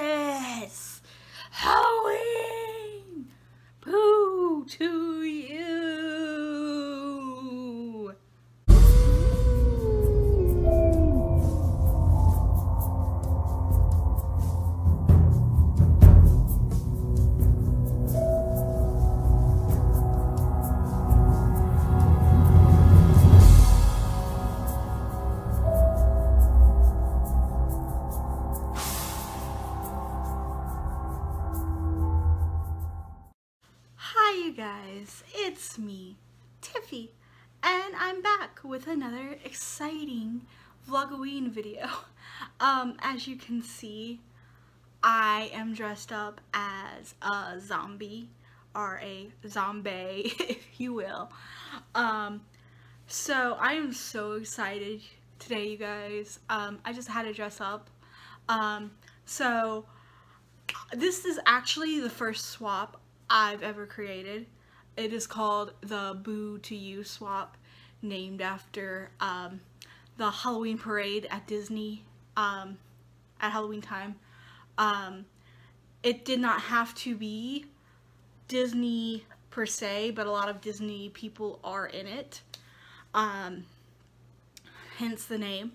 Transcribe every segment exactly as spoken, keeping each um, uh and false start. This Halloween, Boo to You. Guys, it's me, Tiffy, and I'm back with another exciting Vlogoween video. Um, as you can see, I am dressed up as a zombie, or a zombie, if you will. Um, so I am so excited today, you guys. Um, I just had to dress up. Um, so this is actually the first swap I've ever created. It is called the Boo to You Swap, named after um, the Halloween parade at Disney um, at Halloween time. Um, it did not have to be Disney per se, but a lot of Disney people are in it, um, hence the name.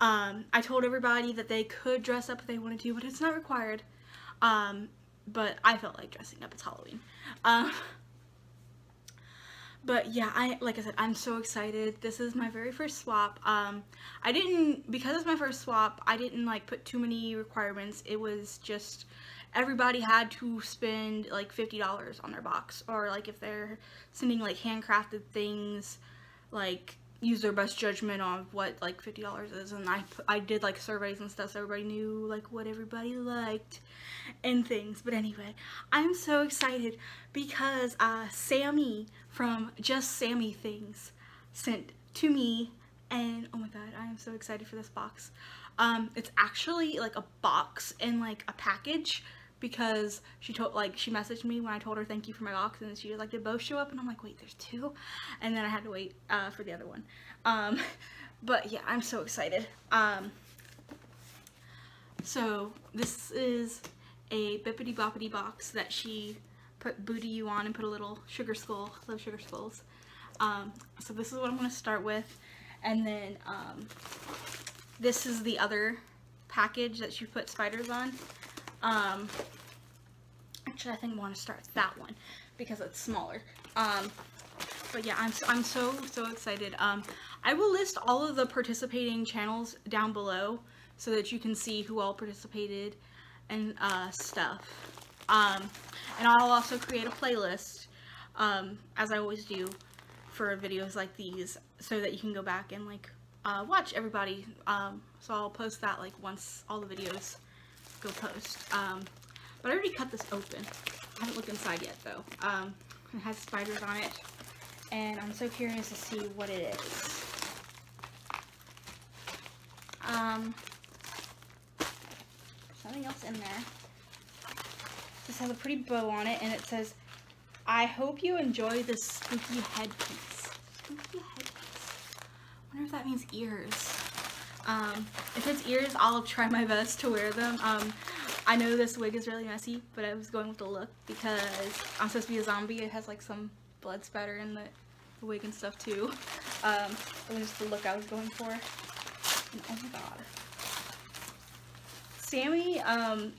Um, I told everybody that they could dress up if they wanted to, but it's not required. Um, But I felt like dressing up. It's Halloween. Um, but yeah, I like I said, I'm so excited. This is my very first swap. Um, I didn't, because it's my first swap, I didn't like put too many requirements. It was just everybody had to spend like fifty dollars on their box, or like if they're sending like handcrafted things, like use their best judgment on what like fifty dollars is. And I, I did like surveys and stuff, so everybody knew like what everybody liked and things. But anyway, I'm so excited because uh, Sammy from JustSamiThings sent to me, and oh my god, I am so excited for this box. Um, it's actually like a box and like a package, because she told, like, she messaged me when I told her thank you for my box, and she was like, did both show up? And I'm like, wait, there's two? And then I had to wait uh, for the other one. Um, but yeah, I'm so excited. Um, so this is a Bippity Boppity box that she put Boo to You on and put a little sugar skull. I love sugar skulls. Um, so this is what I'm going to start with. And then um, this is the other package that she put spiders on. Um, actually I think I want to start with that one because it's smaller. Um, but yeah, I'm so, I'm so, so excited. Um, I will list all of the participating channels down below so that you can see who all participated and, uh, stuff. Um, and I'll also create a playlist, um, as I always do for videos like these, so that you can go back and, like, uh, watch everybody. Um, so I'll post that, like, once all the videos go post. Um, but I already cut this open. I haven't looked inside yet though. Um, it has spiders on it, and I'm so curious to see what it is. Um, there's something else in there. This has a pretty bow on it, and it says, I hope you enjoy this spooky headpiece. Spooky headpiece. I wonder if that means ears. Um, if it's ears, I'll try my best to wear them. Um, I know this wig is really messy, but I was going with the look because I'm supposed to be a zombie. It has like some blood spatter in the, the wig and stuff too. Um, it was just the look I was going for. And oh my god. Sammy, um,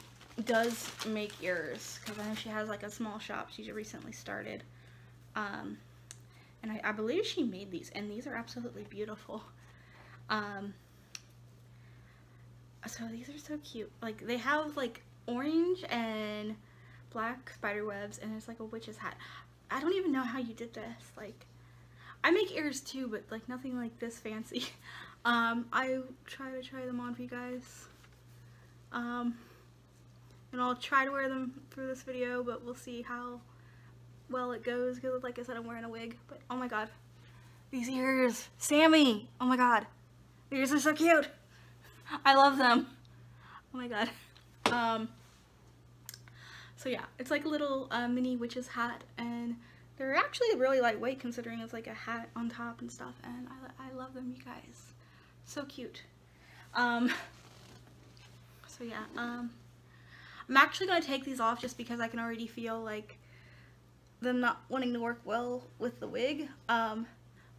does make ears, because I know she has like a small shop she recently started. Um, and I, I believe she made these, and these are absolutely beautiful. Um... So these are so cute. Like, they have like orange and black spider webs, and there's like a witch's hat. I don't even know how you did this. Like, I make ears too, but like nothing like this fancy. Um, I try to try them on for you guys. Um, and I'll try to wear them through this video, but we'll see how well it goes, because like I said, I'm wearing a wig. But oh my god, these ears, Sammy! Oh my god, these are so cute. I love them. Oh my god. Um, so yeah, it's like a little uh, mini witch's hat, and they're actually really lightweight considering it's like a hat on top and stuff, and I, I love them, you guys. So cute. Um, so yeah, um, I'm actually going to take these off just because I can already feel like them not wanting to work well with the wig. Um,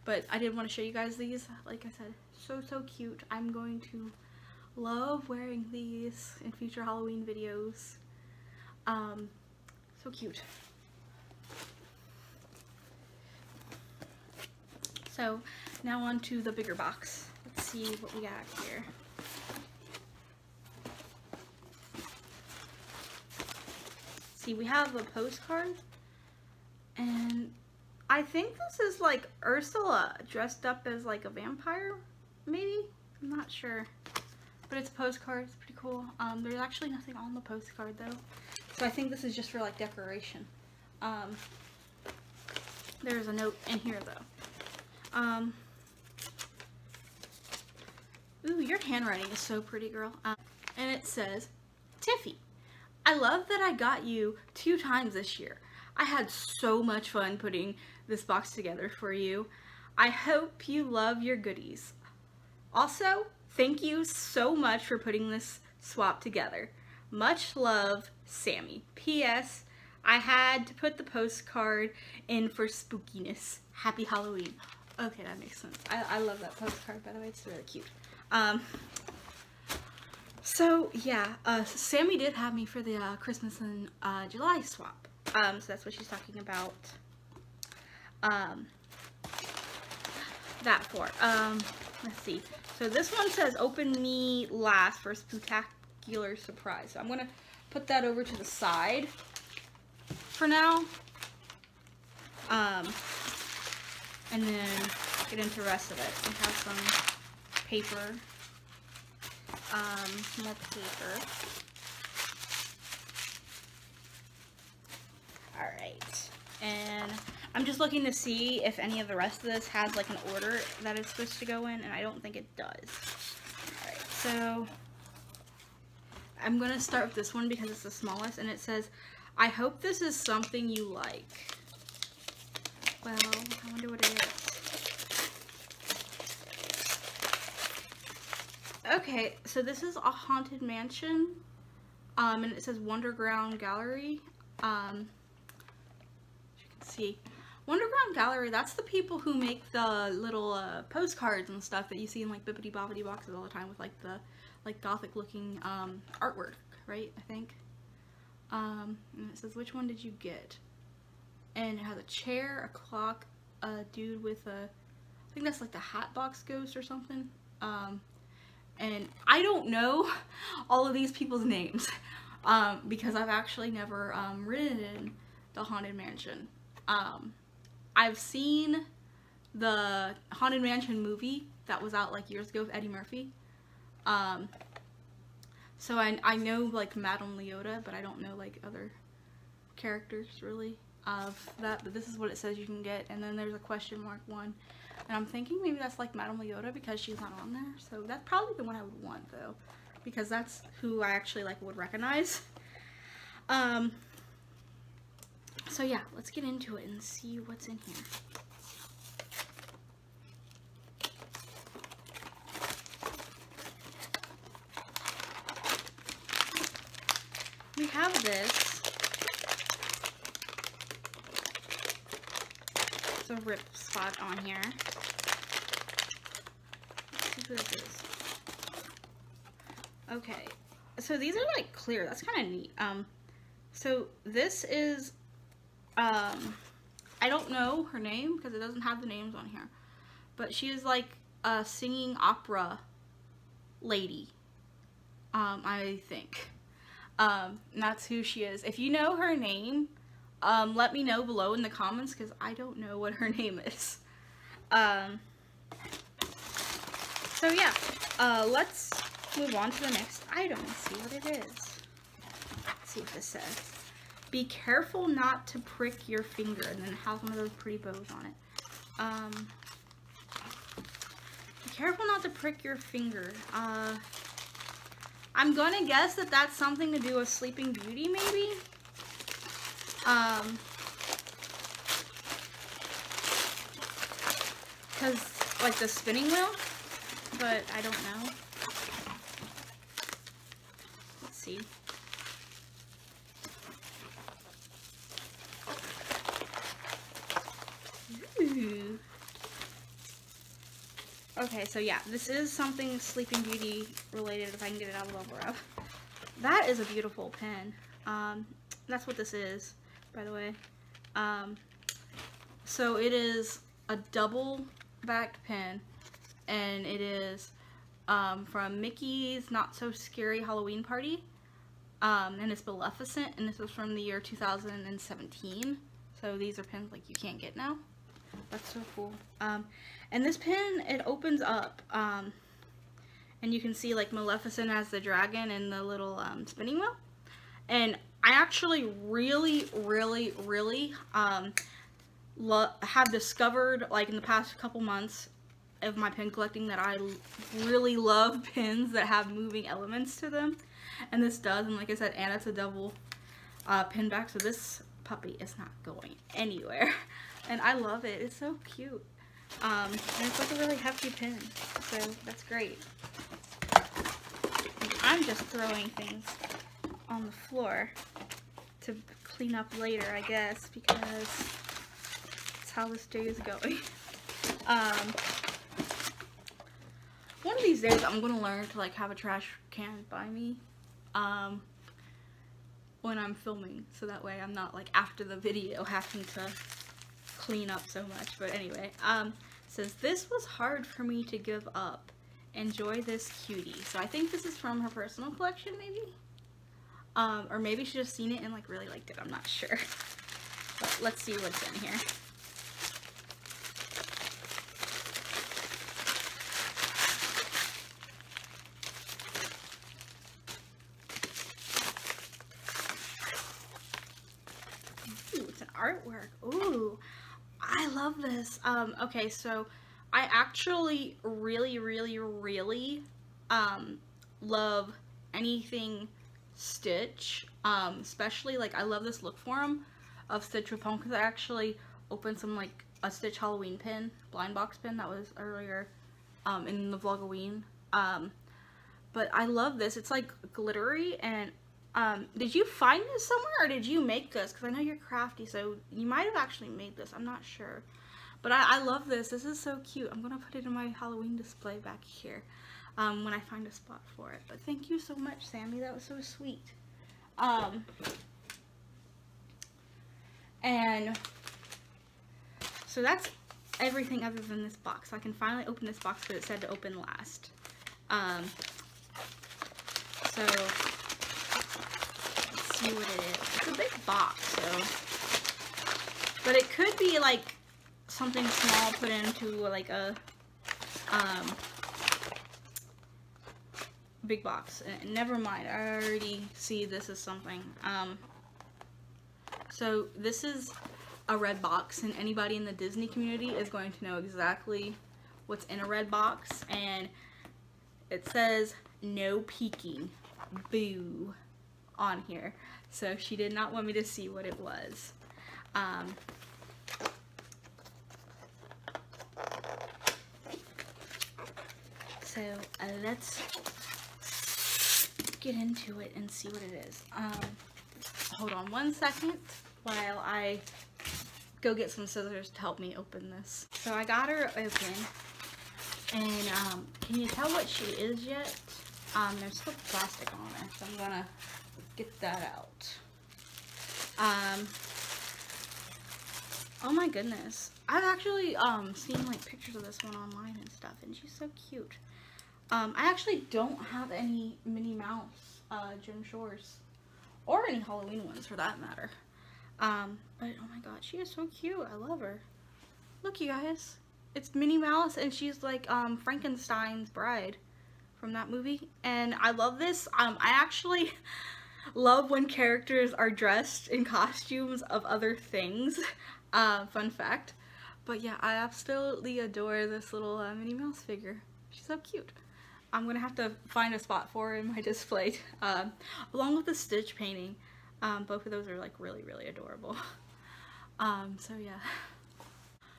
but I did want to show you guys these. Like I said, so, so cute. I'm going to love wearing these in future Halloween videos. Um, so cute. So now on to the bigger box. Let's see what we got here. See, we have a postcard, and I think this is like Ursula dressed up as like a vampire, maybe? I'm not sure, but it's a postcard. It's pretty cool. Um, there's actually nothing on the postcard though, so I think this is just for like decoration. Um, there's a note in here though. Um, ooh, your handwriting is so pretty, girl. Um, and it says, Tiffy, I love that I got you two times this year. I had so much fun putting this box together for you. I hope you love your goodies. Also, thank you so much for putting this swap together. Much love, Sammy. P S I had to put the postcard in for spookiness. Happy Halloween. Okay, that makes sense. I, I love that postcard, by the way. It's really cute. Um, so, yeah, uh, Sammy did have me for the uh, Christmas and uh, July swap. Um, so that's what she's talking about um, that for. Um, let's see. So this one says, open me last for a spectacular surprise. So I'm going to put that over to the side for now. Um... And then get into the rest of it. We have some paper, um, more paper. All right, and I'm just looking to see if any of the rest of this has like an order that it's supposed to go in, and I don't think it does. All right, so I'm gonna start with this one because it's the smallest, and it says, I hope this is something you like. Well, I wonder what it is. Okay, so this is a Haunted Mansion, um, and it says Wonderground Gallery. Um, as you can see, Wonderground Gallery, that's the people who make the little uh, postcards and stuff that you see in like Bippity Boppity boxes all the time with like the like gothic looking um, artwork, right, I think. Um, and it says, which one did you get? And it has a chair, a clock, a dude with a, I think that's like the Hatbox Ghost or something. Um, and I don't know all of these people's names um, because I've actually never um, ridden the Haunted Mansion. Um, I've seen the Haunted Mansion movie that was out like years ago with Eddie Murphy. Um, so I, I know like Madame Leota, but I don't know like other characters really of that, but this is what it says you can get, and then there's a question mark one, and I'm thinking maybe that's like Madame Leota because she's not on there, so that's probably the one I would want though, because that's who I actually like would recognize. Um, so yeah, let's get into it and see what's in here. We have this a rip spot on here. Let's see who this is. Okay, so these are like clear. That's kind of neat. Um, so this is, um, I don't know her name because it doesn't have the names on here, but she is like a singing opera lady. Um, I think. Um, and that's who she is. If you know her name, Um, let me know below in the comments because I don't know what her name is. Um, so yeah, uh, let's move on to the next item and see what it is. Let's see what this says. Be careful not to prick your finger, and then it has one of those pretty bows on it. Um, be careful not to prick your finger. Uh, I'm gonna guess that that's something to do with Sleeping Beauty maybe? Um, cause like the spinning wheel, but I don't know. Let's see. Okay, so yeah, this is something Sleeping Beauty related, if I can get it out of the bubble wrap. That is a beautiful pen. Um, that's what this is, by the way. Um, so it is a double-backed pen, and it is um, from Mickey's Not-So-Scary Halloween Party, um, and it's Maleficent, and this was from the year two thousand seventeen. So these are pens like you can't get now. That's so cool. Um, and this pen, it opens up, um, and you can see like Maleficent as the dragon and the little um, spinning wheel. And I actually really, really, really um, lo have discovered, like in the past couple months of my pen collecting, that I really love pens that have moving elements to them. And this does, and like I said, and it's a double uh, pen back, so this puppy is not going anywhere. And I love it. It's so cute. Um, and it's like a really hefty pen, so that's great. I'm just throwing things on the floor to clean up later, I guess, because that's how this day is going. Um, one of these days I'm gonna learn to like have a trash can by me um, when I'm filming, so that way I'm not like after the video having to clean up so much. But anyway, um, says this was hard for me to give up. Enjoy this cutie. So I think this is from her personal collection, maybe. Um, or maybe she just seen it and like really liked it, I'm not sure. But let's see what's in here. Ooh, it's an artwork. Ooh, I love this. Um, okay, so I actually really, really, really um, love anything Stitch, um, especially like I love this look form of Stitch with Pom, because I actually opened some like a Stitch Halloween pin, blind box pin that was earlier um, in the Vlogoween. Um, but I love this. It's like glittery. And um, did you find this somewhere, or did you make this? Because I know you're crafty, so you might have actually made this. I'm not sure. But I, I love this. This is so cute. I'm gonna put it in my Halloween display back here um, when I find a spot for it. But thank you so much, Sammy. That was so sweet. Um, and so that's everything other than this box. So I can finally open this box because it said to open last. Um, so let's see what it is. It's a big box, so, but it could be like something small put into like a um, big box. Uh, never mind, I already see this is something. Um, so this is a red box, and anybody in the Disney community is going to know exactly what's in a red box. And it says no peeking, Boo, on here. So she did not want me to see what it was. Um, So uh, let's get into it and see what it is. Um, hold on one second while I go get some scissors to help me open this. So I got her open, and um, can you tell what she is yet? Um, there's still plastic on her, so I'm gonna get that out. Um, oh my goodness. I've actually um, seen like pictures of this one online and stuff, and she's so cute. Um, I actually don't have any Minnie Mouse, uh, Jim Shores, or any Halloween ones for that matter. Um, but oh my god, she is so cute. I love her. Look, you guys. It's Minnie Mouse, and she's like um, Frankenstein's bride from that movie. And I love this. Um, I actually love when characters are dressed in costumes of other things. Uh, fun fact. But yeah, I absolutely adore this little uh, Minnie Mouse figure. She's so cute. I'm gonna have to find a spot for her in my display, um, along with the Stitch painting. Um, both of those are like really, really adorable. Um, so yeah.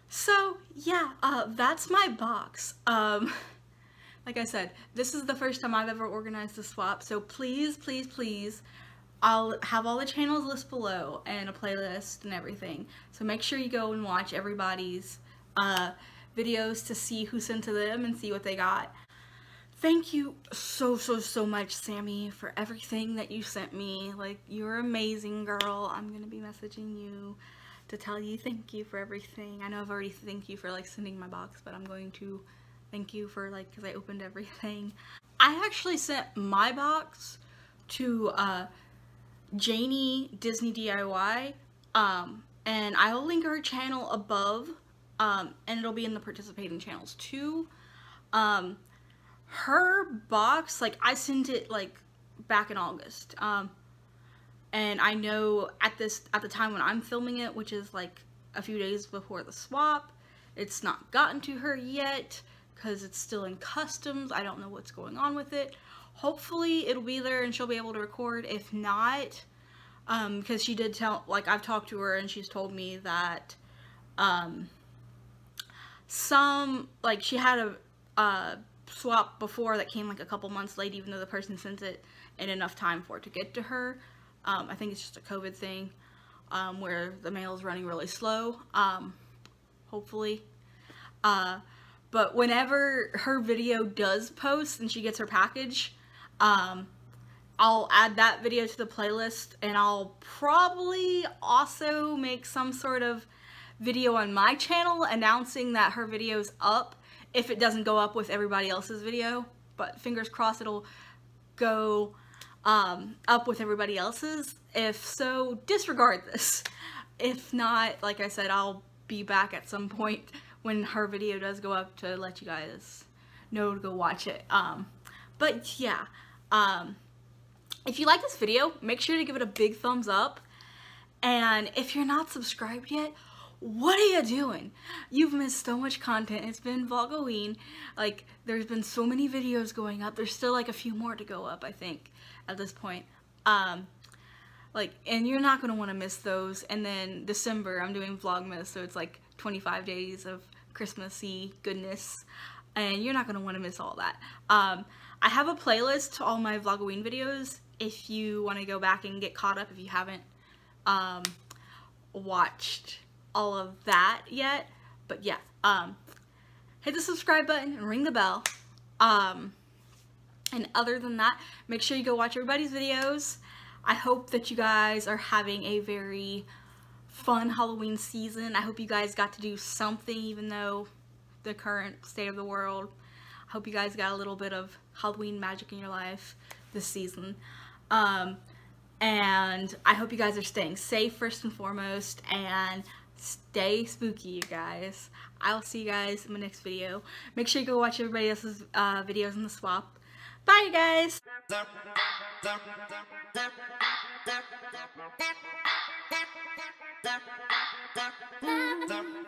So yeah, uh, that's my box. Um, like I said, this is the first time I've ever organized a swap, so please, please, please, I'll have all the channels listed below and a playlist and everything. So make sure you go and watch everybody's uh, videos to see who sent to them and see what they got. Thank you so, so, so much, Sammy, for everything that you sent me. Like, you're amazing, girl. I'm going to be messaging you to tell you thank you for everything. I know I've already thanked you for, like, sending my box, but I'm going to thank you for, like, because I opened everything. I actually sent my box to uh, Janine Disney D I Y, um, and I'll link her channel above, um, and it'll be in the participating channels too. Um, her box, like, I sent it like back in August, um, and I know at this at the time when I'm filming it, which is like a few days before the swap, it's not gotten to her yet because it's still in customs. I don't know what's going on with it. Hopefully it'll be there and she'll be able to record. If not, um, because she did tell, like, I've talked to her and she's told me that um, some, like, she had a uh, swap before that came like a couple months late, even though the person sent it in enough time for it to get to her. Um, I think it's just a COVID thing um, where the mail's running really slow, um, hopefully. Uh, but whenever her video does post and she gets her package, um, I'll add that video to the playlist, and I'll probably also make some sort of video on my channel announcing that her video's up, if it doesn't go up with everybody else's video. But fingers crossed it'll go um, up with everybody else's. If so, disregard this. If not, like I said, I'll be back at some point when her video does go up to let you guys know to go watch it. Um, but yeah, um, if you like this video, make sure to give it a big thumbs up. And if you're not subscribed yet, what are you doing? You've missed so much content. It's been Vlogoween. Like, there's been so many videos going up. There's still like a few more to go up, I think, at this point. Um, like, and you're not gonna wanna miss those. And then December, I'm doing Vlogmas, so it's like twenty-five days of Christmassy goodness. And you're not gonna wanna miss all that. Um, I have a playlist to all my Vlogoween videos if you wanna go back and get caught up if you haven't um, watched all of that yet. But yeah, um, hit the subscribe button and ring the bell. Um, and other than that, make sure you go watch everybody's videos. I hope that you guys are having a very fun Halloween season. I hope you guys got to do something, even though the current state of the world. I hope you guys got a little bit of Halloween magic in your life this season. Um, and I hope you guys are staying safe first and foremost, and stay spooky, you guys. I'll see you guys in my next video. Make sure you go watch everybody else's uh, videos in the swap. Bye, you guys! Bye.